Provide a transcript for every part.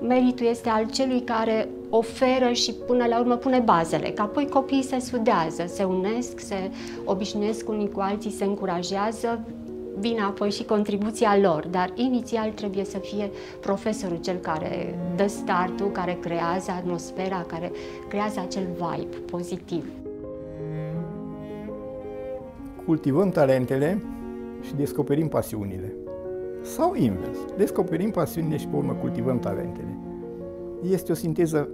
Meritul este al celui care oferă și până la urmă pune bazele, că apoi copiii se sudează, se unesc, se obișnuiesc unii cu alții, se încurajează, vine apoi și contribuția lor, dar inițial trebuie să fie profesorul cel care dă startul, care creează atmosfera, care creează acel vibe pozitiv. Cultivăm talentele și descoperim pasiunile. Sau invers, descoperim pasiunile și pe urmă cultivăm talentele. Este o sinteză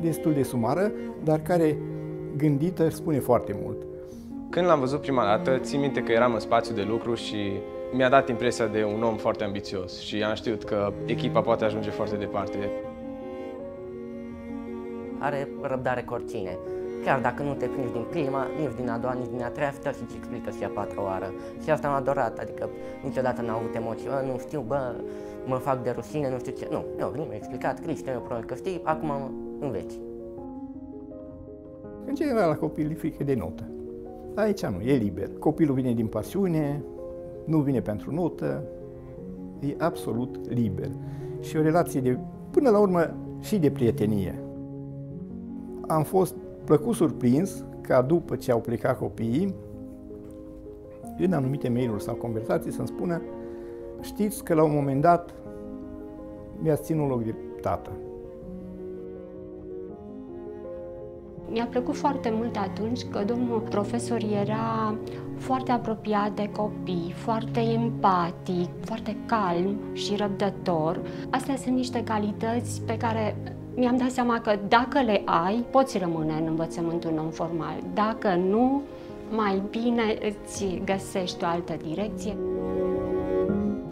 destul de sumară, dar care, gândită, spune foarte mult. Când l-am văzut prima dată, țin minte că eram în spațiu de lucru și mi-a dat impresia de un om foarte ambițios și am știut că echipa poate ajunge foarte departe. Are răbdare cu oricine. Chiar dacă nu te prinzi din prima, nici din a doua, nici din a treia, stă și-ți explică și a patra oară. Și asta m-a adorat, adică niciodată n-am avut emoții, nu știu, mă fac de rușine, nu știu ce. Nu mi-a explicat, Cristi, eu probabil că știi, acum înveți. În general, la copii le frică de notă. Aici nu, e liber. Copilul vine din pasiune, nu vine pentru notă, e absolut liber. Și o relație de, până la urmă, și de prietenie. Am fost plăcut surprins că după ce au plecat copiii, în anumite mail-uri sau conversații să-mi spună: știți că la un moment dat mi-ați ținut loc de tată. Mi-a plăcut foarte mult atunci că domnul profesor era foarte apropiat de copii, foarte empatic, foarte calm și răbdător. Astea sunt niște calități pe care mi-am dat seama că dacă le ai, poți rămâne în învățământul non-formal. Dacă nu, mai bine îți găsești o altă direcție.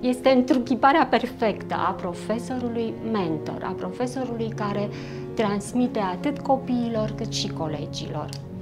Este întruchiparea perfectă a profesorului mentor, a profesorului care transmite atât copiilor cât și colegilor.